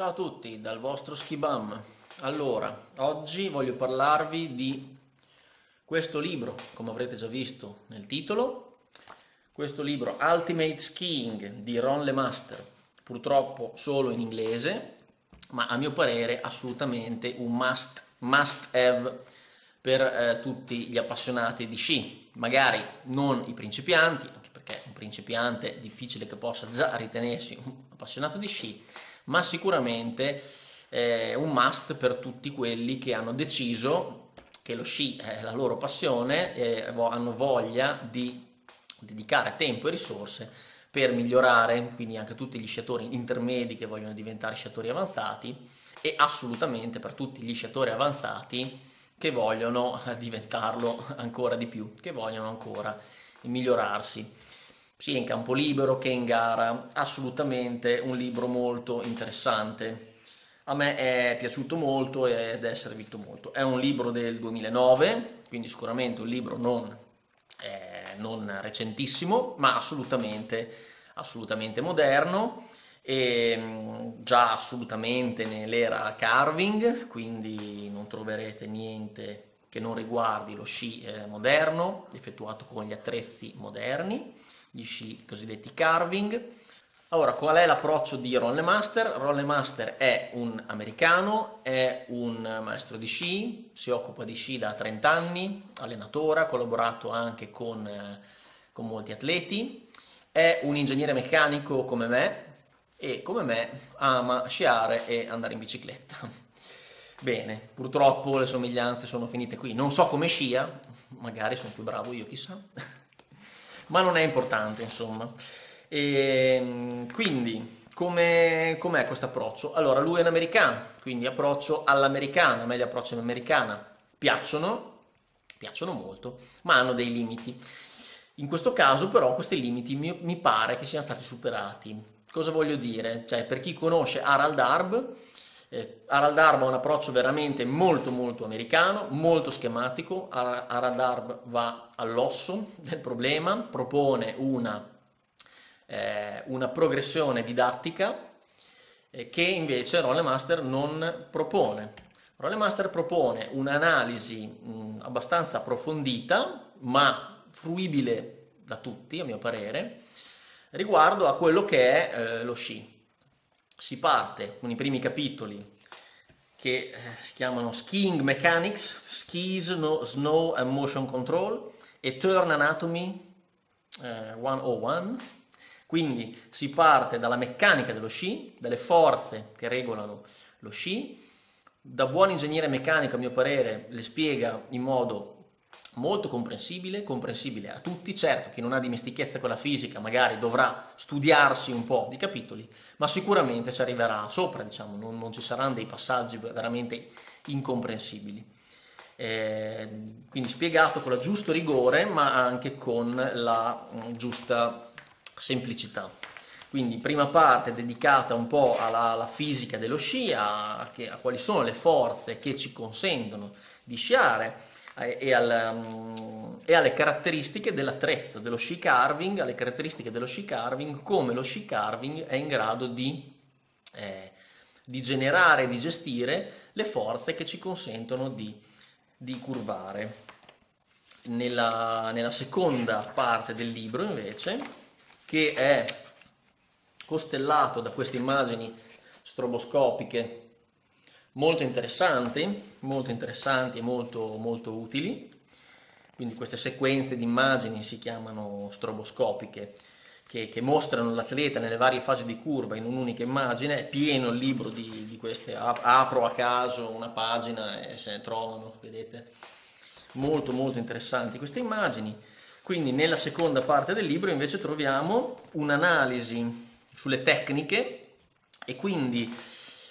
Ciao a tutti dal vostro Ski Bum. Allora, oggi voglio parlarvi di questo libro, come avrete già visto nel titolo, questo libro Ultimate Skiing di Ron LeMaster, purtroppo solo in inglese, ma a mio parere assolutamente un must have per tutti gli appassionati di sci, magari non i principianti, anche perché un principiante è difficile che possa già ritenersi un appassionato di sci, ma sicuramente un must per tutti quelli che hanno deciso che lo sci è la loro passione e hanno voglia di dedicare tempo e risorse per migliorare, quindi anche tutti gli sciatori intermedi che vogliono diventare sciatori avanzati e assolutamente per tutti gli sciatori avanzati che vogliono diventarlo ancora di più, che vogliono ancora migliorarsi. Sia in campo libero che in gara, assolutamente un libro molto interessante. A me è piaciuto molto ed è servito molto. È un libro del 2009, quindi sicuramente un libro non recentissimo, ma assolutamente moderno, e già assolutamente nell'era carving, quindi non troverete niente che non riguardi lo sci moderno, effettuato con gli attrezzi moderni, gli sci cosiddetti carving. Allora, qual è l'approccio di Ron LeMaster? Ron LeMaster è un americano, è un maestro di sci, si occupa di sci da 30 anni, allenatore, ha collaborato anche con molti atleti, è un ingegnere meccanico come me e come me ama sciare e andare in bicicletta. Bene, purtroppo le somiglianze sono finite qui. Non so come scia, magari sono più bravo io, chissà. Ma non è importante, insomma. E quindi, com'è questo approccio? Allora, lui è un americano, quindi approccio all'americana. A me gli approcci all'americana piacciono molto, ma hanno dei limiti. In questo caso, però, questi limiti mi pare che siano stati superati. Cosa voglio dire? Cioè, per chi conosce Harald Harb, Harald Harb ha un approccio veramente molto americano, molto schematico. Harald Harb va all'osso del problema, propone una progressione didattica che invece Ron LeMaster non propone. Ron LeMaster propone un'analisi abbastanza approfondita, ma fruibile da tutti, a mio parere, riguardo a quello che è lo sci. Si parte con i primi capitoli che si chiamano Skiing Mechanics, Skis, Snow and Motion Control e Turn Anatomy 101, quindi si parte dalla meccanica dello sci, dalle forze che regolano lo sci. Da buon ingegnere meccanico, a mio parere, le spiega in modo molto comprensibile a tutti. Certo, chi non ha dimestichezza con la fisica magari dovrà studiarsi un po' di capitoli, ma sicuramente ci arriverà sopra, diciamo, non ci saranno dei passaggi veramente incomprensibili. Quindi spiegato con il giusto rigore, ma anche con la giusta semplicità. Quindi prima parte dedicata un po' alla fisica dello sci, a quali sono le forze che ci consentono di sciare, e alle caratteristiche dell'attrezzo, dello sci carving, alle caratteristiche dello sci carving, come lo sci carving è in grado di generare e di gestire le forze che ci consentono di curvare. Nella seconda parte del libro, invece, che è costellato da queste immagini stroboscopiche molto interessanti e molto utili, quindi queste sequenze di immagini si chiamano stroboscopiche, che mostrano l'atleta nelle varie fasi di curva in un'unica immagine. È pieno il libro di queste, apro a caso una pagina e se ne trovano, vedete, molto interessanti queste immagini. Quindi nella seconda parte del libro invece troviamo un'analisi sulle tecniche e quindi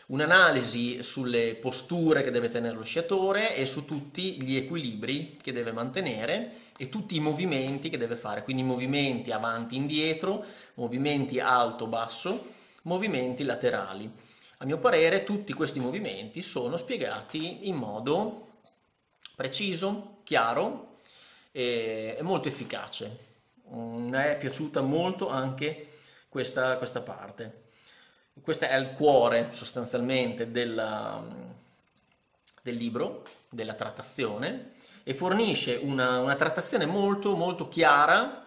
un'analisi sulle posture che deve tenere lo sciatore e su tutti gli equilibri che deve mantenere e tutti i movimenti che deve fare, quindi movimenti avanti indietro, movimenti alto basso, movimenti laterali. A mio parere tutti questi movimenti sono spiegati in modo preciso, chiaro e molto efficace. Mi è piaciuta molto anche questa parte. Questo è il cuore sostanzialmente del libro, della trattazione, e fornisce una trattazione molto molto chiara.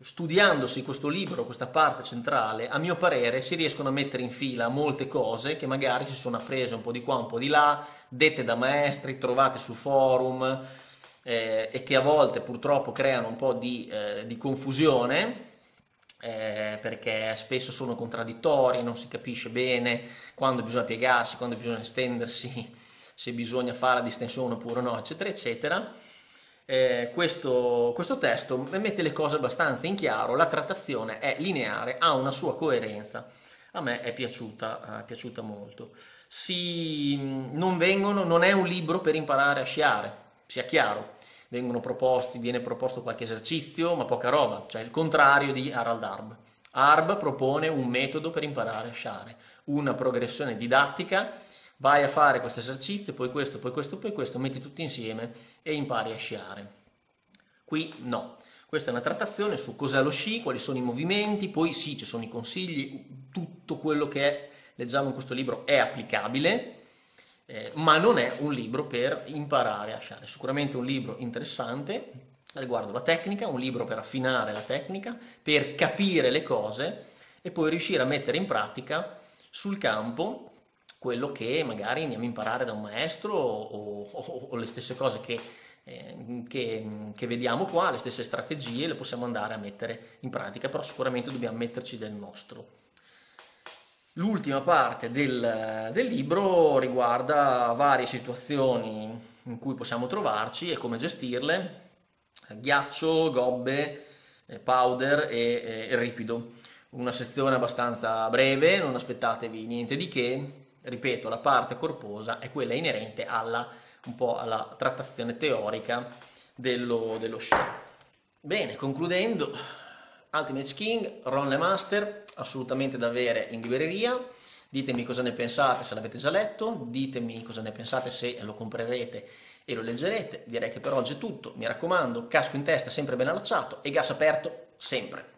Studiandosi questo libro, questa parte centrale, a mio parere si riescono a mettere in fila molte cose che magari si sono apprese un po' di qua, un po' di là, dette da maestri, trovate su forum, e che a volte purtroppo creano un po' di confusione, perché spesso sono contraddittori, non si capisce bene quando bisogna piegarsi, quando bisogna estendersi, se bisogna fare la distensione oppure no, eccetera eccetera. Questo testo mette le cose abbastanza in chiaro, la trattazione è lineare, ha una sua coerenza, a me è piaciuta molto. Non è un libro per imparare a sciare, sia chiaro, viene proposto qualche esercizio, ma poca roba, cioè il contrario di Harald Harb. Harb propone un metodo per imparare a sciare, una progressione didattica. Vai a fare questo esercizio, poi questo, poi questo, poi questo, metti tutti insieme e impari a sciare. Qui no, questa è una trattazione su cos'è lo sci, quali sono i movimenti, poi sì, ci sono i consigli, tutto quello che leggiamo in questo libro è applicabile, ma non è un libro per imparare a sciare. Sicuramente un libro interessante riguardo la tecnica, un libro per affinare la tecnica, per capire le cose e poi riuscire a mettere in pratica sul campo quello che magari andiamo a imparare da un maestro o le stesse cose che vediamo qua, le stesse strategie le possiamo andare a mettere in pratica, però sicuramente dobbiamo metterci del nostro. L'ultima parte del libro riguarda varie situazioni in cui possiamo trovarci e come gestirle: ghiaccio, gobbe, powder e ripido. Una sezione abbastanza breve, non aspettatevi niente di che. Ripeto, la parte corposa è quella inerente un po' alla trattazione teorica dello sci. Bene, concludendo, Ultimate Skiing, Ron LeMaster, assolutamente da avere in libreria. Ditemi cosa ne pensate se l'avete già letto, ditemi cosa ne pensate se lo comprerete e lo leggerete. Direi che per oggi è tutto, mi raccomando, casco in testa sempre ben allacciato e gas aperto sempre.